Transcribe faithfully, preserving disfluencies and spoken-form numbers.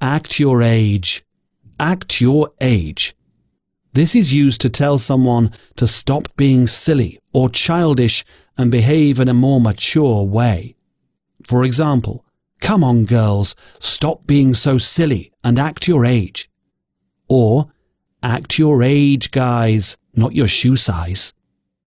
Act your age. Act your age. This is used to tell someone to stop being silly or childish and behave in a more mature way. For example, "Come on, girls, stop being so silly and act your age." Or, "Act your age, guys, not your shoe size."